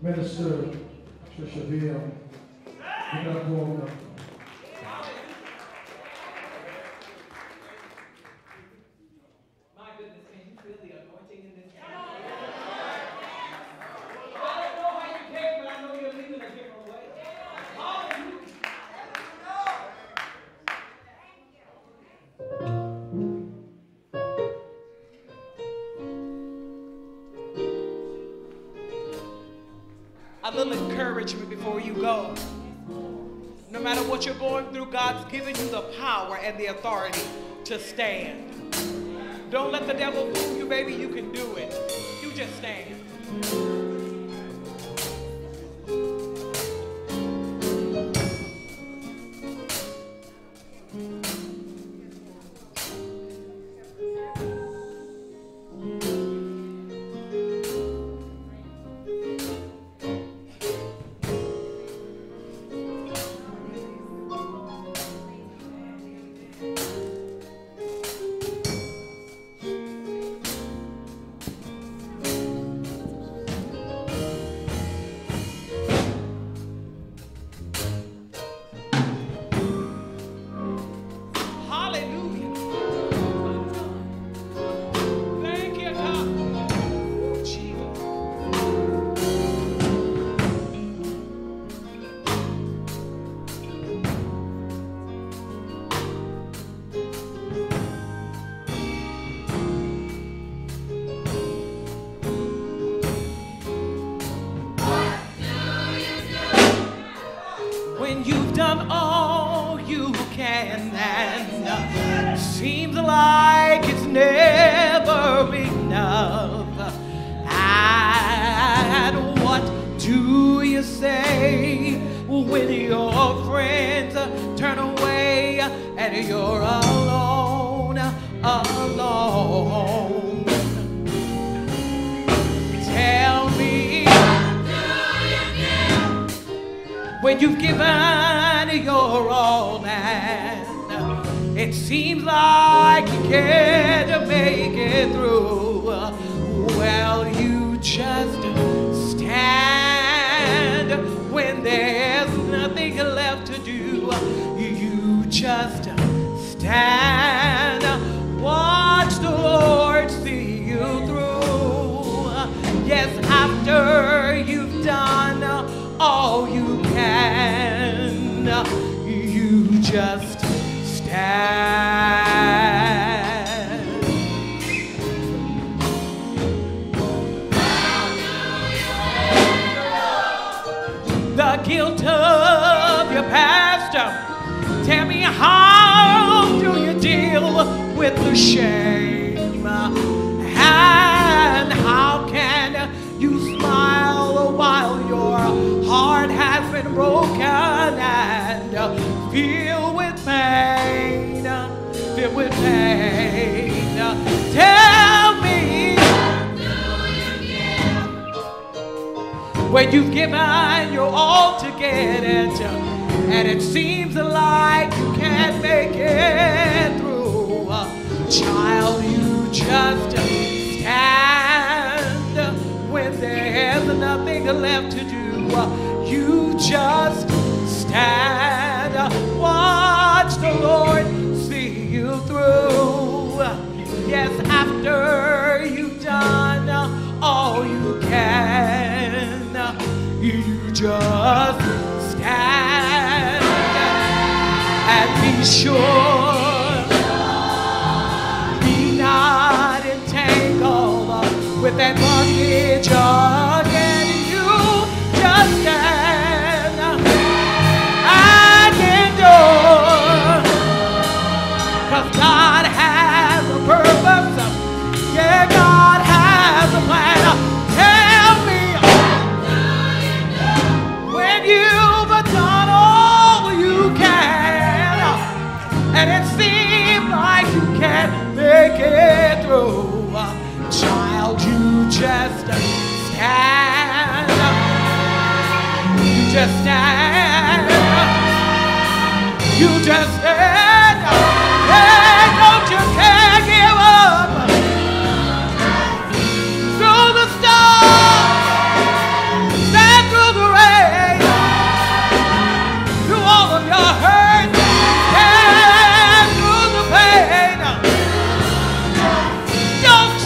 Minister Trisha Beale. We're not going up. My goodness, can you feel the anointing in this house? I don't know how you came, but I know you're leaving a different way. Hallelujah. Thank you. A little encouragement before you go. No matter what you're going through, God's given you the power and the authority to stand. Don't let the devil fool you, baby. You can do it. You just stand.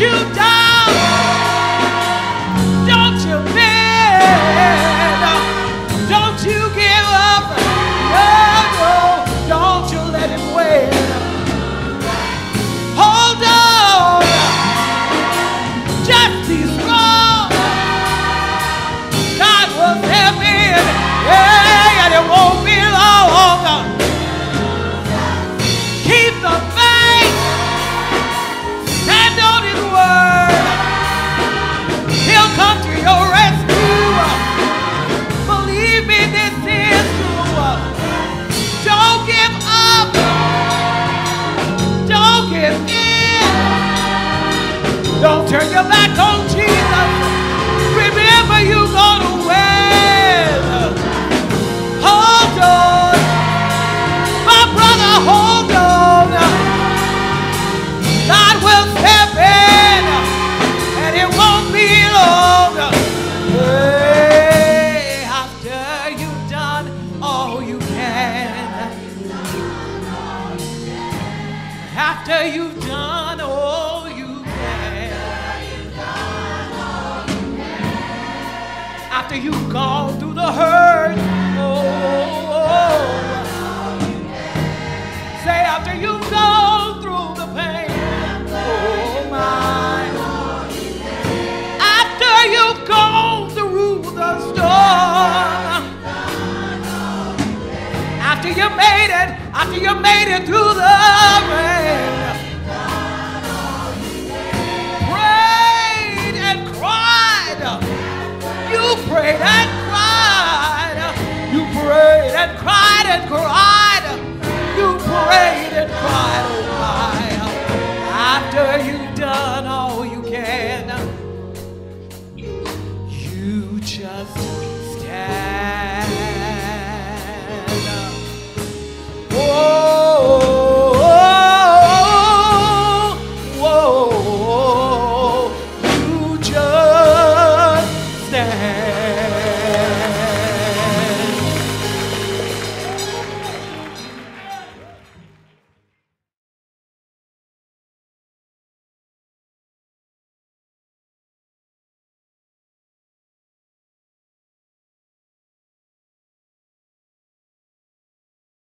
you down. Don't you bend. Don't you give up. No, don't you let it win. Hold on. Just be strong. God will step in. Yeah, and it won't be long. Keep the faith. Stand on His word. He'll come to your rescue. Believe me, this is true. Don't give up. Don't give in. Don't turn your back on Jesus. Remember, you're going to win. Hold on. My brother, hold on. God will step in, and it won't be long. Hey, after you've done all you can. After you've done all you can. After you've gone through the hurt. Oh. Say after you go through the pain, oh my. After you go through the storm, after you made it through the rain, prayed and cried, you prayed and cried, you prayed and cried and cried.